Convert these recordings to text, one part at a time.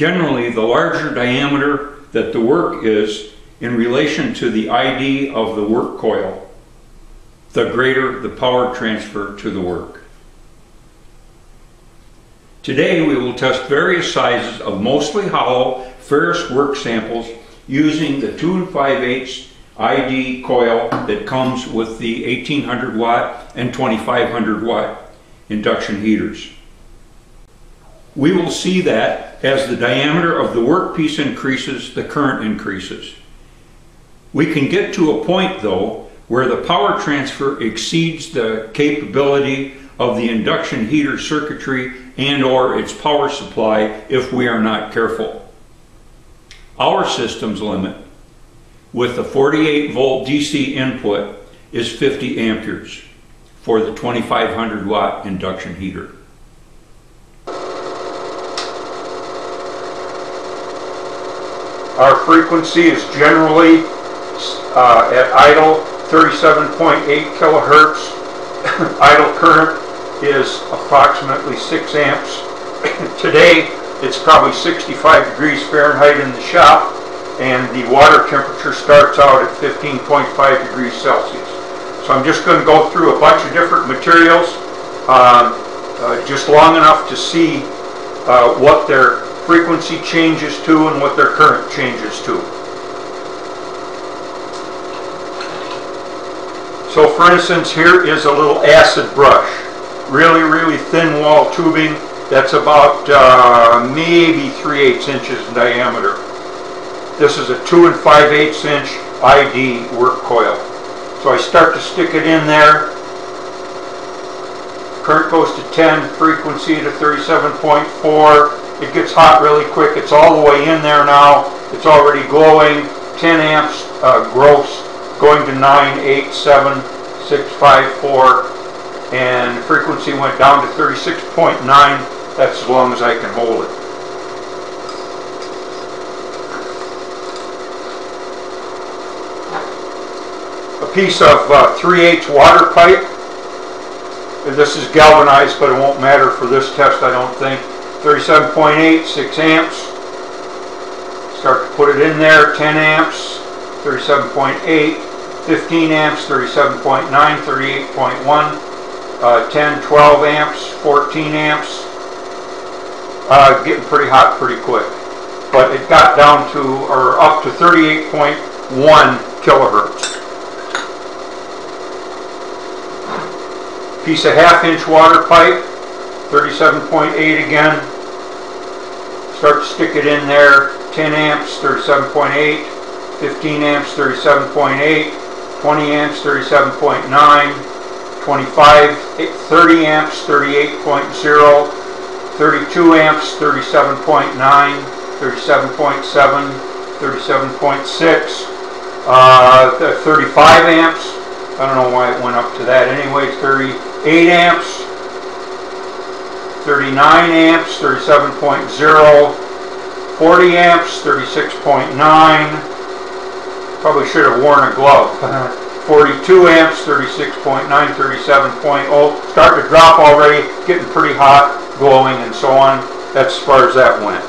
Generally, the larger diameter that the work is in relation to the ID of the work coil, the greater the power transfer to the work. Today we will test various sizes of mostly hollow ferrous work samples using the 2 5/8 ID coil that comes with the 1800 watt and 2500 watt induction heaters. We will see that as the diameter of the workpiece increases, the current increases. We can get to a point though where the power transfer exceeds the capability of the induction heater circuitry and or its power supply if we are not careful. Our system's limit with the 48 volt DC input is 50 amperes for the 2500 watt induction heater. Our frequency is generally at idle 37.8 kilohertz. Idle current is approximately 6 amps. Today it's probably 65 degrees Fahrenheit in the shop, and the water temperature starts out at 15.5 degrees Celsius. So I'm just going to go through a bunch of different materials just long enough to see what their frequency changes to and what their current changes to. So for instance, here is a little acid brush, really, really thin wall tubing that's about maybe 3/8 inches in diameter. This is a 2 5/8 inch ID work coil. So I start to stick it in there. Current goes to 10, frequency to 37.4. It gets hot really quick. It's all the way in there now. It's already glowing. 10 amps gross, going to 9, 8, 7, 6, 5, 4. And frequency went down to 36.9. That's as long as I can hold it. A piece of 3/8 water pipe. This is galvanized, but it won't matter for this test, I don't think. 37.8, 6 amps. Start to put it in there, 10 amps, 37.8, 15 amps, 37.9, 38.1, 10, 12 amps, 14 amps. Getting pretty hot pretty quick. But it got down to, or up to 38.1 kilohertz. Piece of 1/2 inch water pipe. 37.8 again. Start to stick it in there. 10 amps, 37.8. 15 amps, 37.8. 20 amps, 37.9. 25, 30 amps, 38.0. 32 amps, 37.9. 37.7. 37.6. 35 amps. I don't know why it went up to that. Anyway, 38 amps. 39 amps, 37.0, 40 amps, 36.9, probably should have worn a glove, 42 amps, 36.9, 37.0, starting to drop already, getting pretty hot, glowing and so on. That's as far as that went.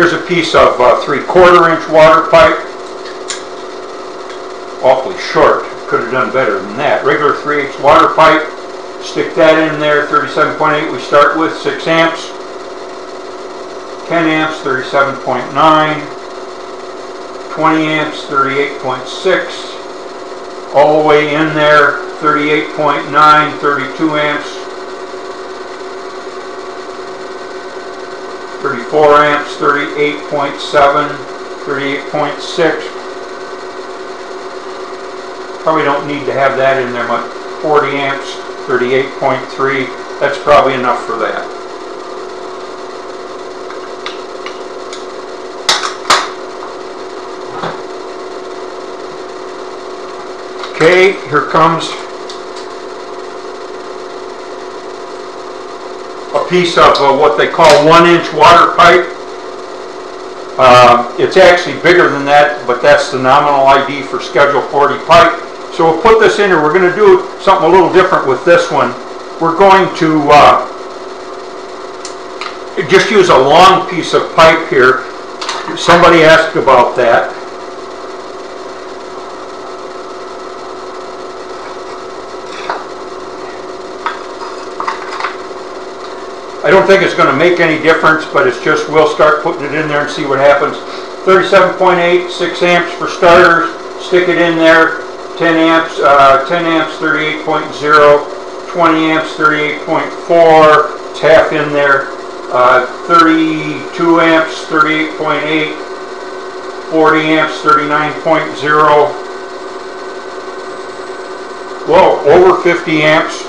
Here's a piece of 3/4 inch water pipe. Awfully short. Could have done better than that. Regular 3/8 water pipe. Stick that in there. 37.8 we start with. 6 amps. 10 amps. 37.9. 20 amps. 38.6. All the way in there. 38.9. 32 amps. 34 amps, 38.7, 38.6. Probably don't need to have that in there much. 40 amps, 38.3. That's probably enough for that. Okay, here comes a piece of what they call 1 inch water pipe. It's actually bigger than that, but that's the nominal ID for schedule 40 pipe. So we'll put this in here. We're going to do something a little different with this one. We're going to just use a long piece of pipe here. Somebody asked about that. I don't think it's going to make any difference, but it's just we'll start putting it in there and see what happens. 37.8, 6 amps for starters. Stick it in there. 10 amps, 38.0, 20 amps, 38.4. It's half in there. 32 amps, 38.8, 40 amps, 39.0. Whoa, over 50 amps.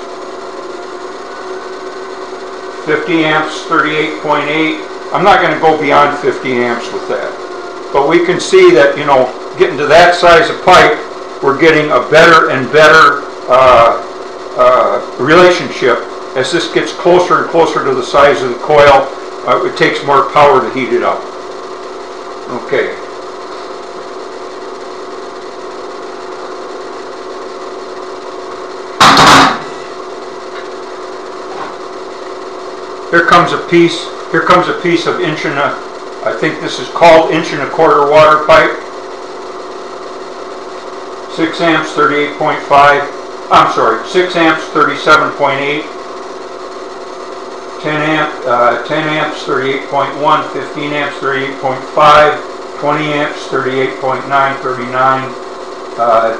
50 amps, 38.8. I'm not going to go beyond 50 amps with that. But we can see that, you know, getting to that size of pipe, we're getting a better and better relationship as this gets closer and closer to the size of the coil. It takes more power to heat it up. Okay. Here comes a piece. Here comes a piece of I think this is called 1 1/4 water pipe. 6 amps, 38.5. I'm sorry, 6 amps, 37.8. 10 amps, 38.1. 15 amps, 38.5. 20 amps, 38.9. 39.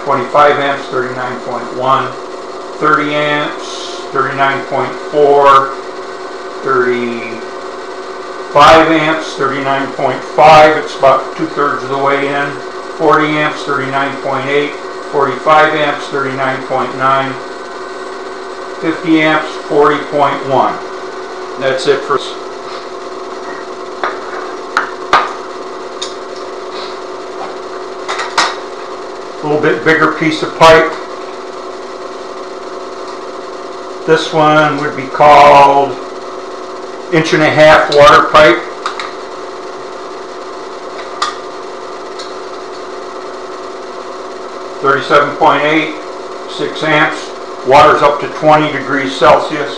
25 amps, 39.1. 30 amps, 39.4. 35 amps, 39.5, it's about 2/3 of the way in. 40 amps, 39.8, 45 amps, 39.9, 50 amps, 40.1. That's it for us. A little bit bigger piece of pipe. This one would be called 1 1/2 water pipe. $37.8, 6 amps. Water's up to 20 degrees Celsius.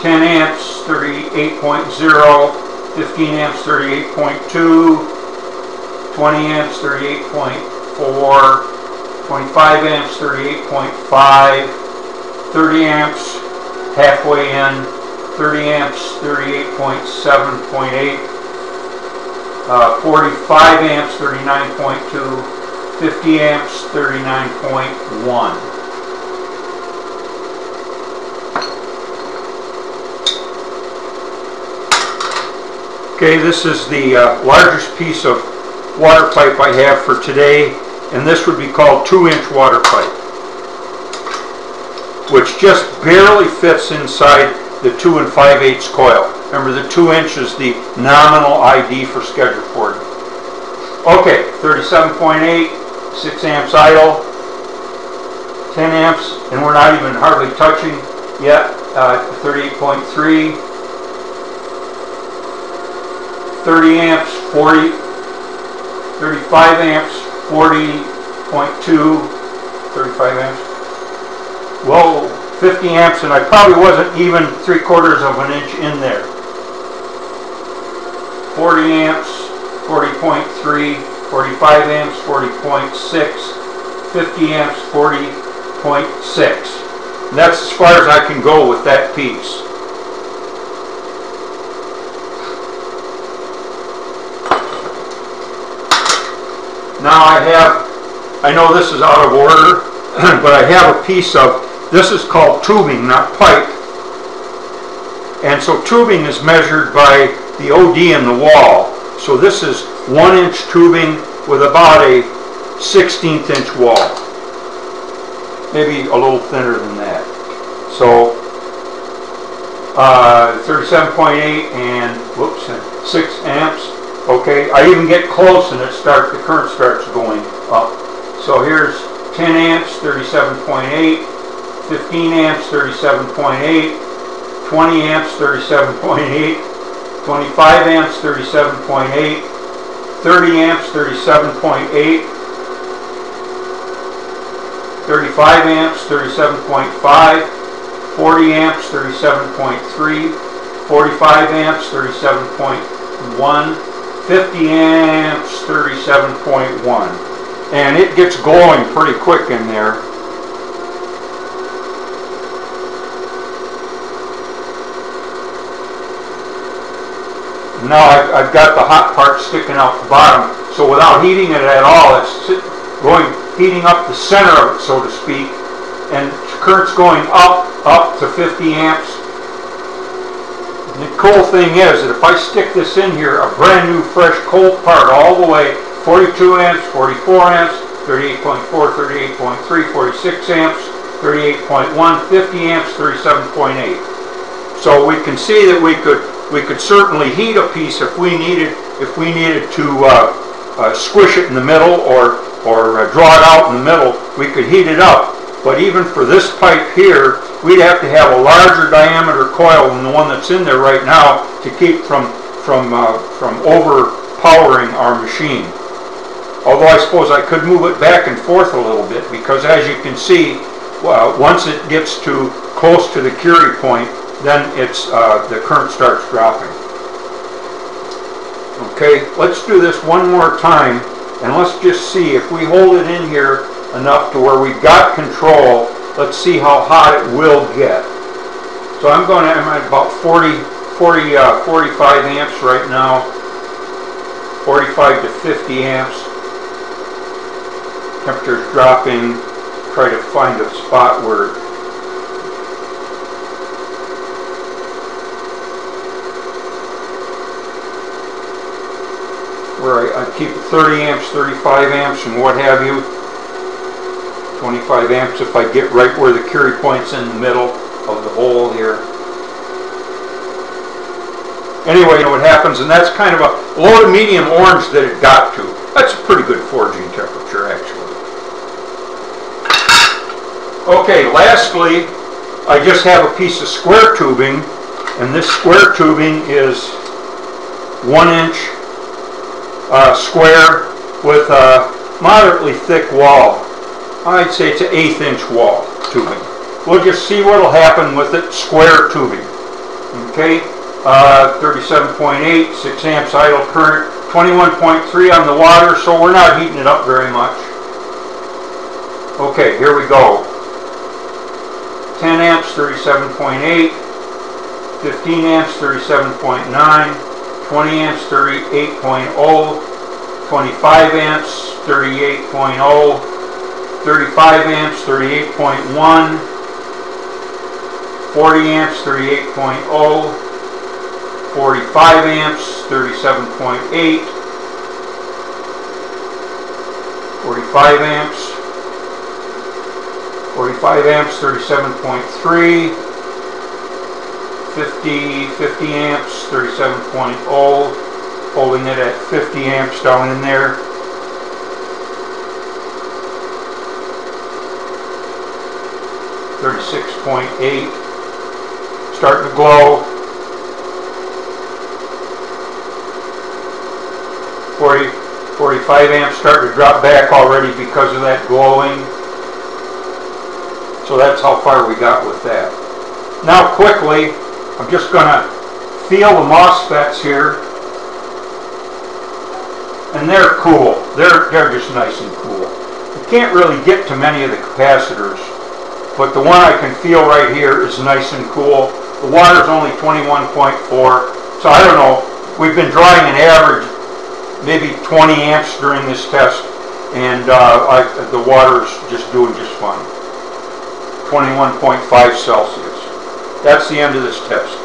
10 amps, 38.0. 15 amps, 38.2. 20 amps, 38.4. 25 amps, 38.5. 30 amps, halfway in. 30 amps, 38.7.8, 45 amps, 39.2, 50 amps, 39.1. Okay, this is the largest piece of water pipe I have for today, and this would be called 2-inch water pipe, which just barely fits inside the 2 5/8 coil. Remember, the 2-inch is the nominal ID for schedule 40. Okay, 37.8, 6 amps idle, 10 amps, and we're not even hardly touching yet. 38.3, 30 amps, 40, 35 amps, 40.2, 35 amps. Whoa. 50 amps, and I probably wasn't even 3/4 of an inch in there. 40 amps, 40.3, 45 amps, 40.6, 50 amps, 40.6. And that's as far as I can go with that piece. Now I know this is out of order, but I have a piece of, this is called tubing, not pipe. And so tubing is measured by the OD in the wall. So this is 1-inch tubing with about a 1/16-inch wall. Maybe a little thinner than that. So 37.8 and, whoops, 6 amps. Okay, I even get close and the current starts going up. So here's 10 amps, 37.8. 15 amps, 37.8, 20 amps, 37.8, 25 amps, 37.8, 30 amps, 37.8, 35 amps, 37.5, 40 amps, 37.3, 45 amps, 37.1, 50 amps, 37.1. And it gets going pretty quick in there. Now I've got the hot part sticking out the bottom, so without heating it at all, it's heating up the center of it, so to speak, and current's going up to 50 amps. And the cool thing is that if I stick this in here, a brand new, fresh, cold part all the way, 42 amps, 44 amps, 38.4, 38.3, 46 amps, 38.1, 50 amps, 37.8. So we can see that we could certainly heat a piece if we needed to squish it in the middle or draw it out in the middle. We could heat it up, but even for this pipe here, we'd have to have a larger diameter coil than the one that's in there right now to keep from overpowering our machine. Although I suppose I could move it back and forth a little bit, because as you can see, once it gets to close to the Curie point, then it's the current starts dropping. Okay, let's do this one more time, and let's just see if we hold it in here enough to where we've got control. Let's see how hot it will get. So I'm at about 45 amps right now, 45 to 50 amps. Temperature's dropping. Try to find a spot where. I keep 30 amps, 35 amps, and what have you. 25 amps if I get right where the Curie point's in the middle of the hole here. Anyway, what happens, and that's kind of a low to medium orange that it got to. That's a pretty good forging temperature, actually. Okay, lastly, I just have a piece of square tubing, and this square tubing is 1 inch square with a moderately thick wall. I'd say it's an 1/8 inch wall tubing. We'll just see what'll happen with it. Square tubing. Okay, 37.8, 6 amps idle current, 21.3 on the water, so we're not heating it up very much. Okay, here we go. 10 amps, 37.8, 15 amps, 37.9. 20 amps, 38.0, 25 amps, 38.0, 35 amps, 38.1, 40 amps, 38.0, 45 amps, 37.8, 45 amps, 37.3, 50 amps, 37.0, holding it at 50 amps down in there. 36.8, starting to glow. 45 amps starting to drop back already because of that glowing. So that's how far we got with that. Now quickly, I'm just going to feel the MOSFETs here, and they're cool. They're just nice and cool. You can't really get to many of the capacitors, but the one I can feel right here is nice and cool. The water's only 21.4, so I don't know. We've been drawing an average maybe 20 amps during this test, and the water's just doing just fine. 21.5 Celsius. That's the end of this test.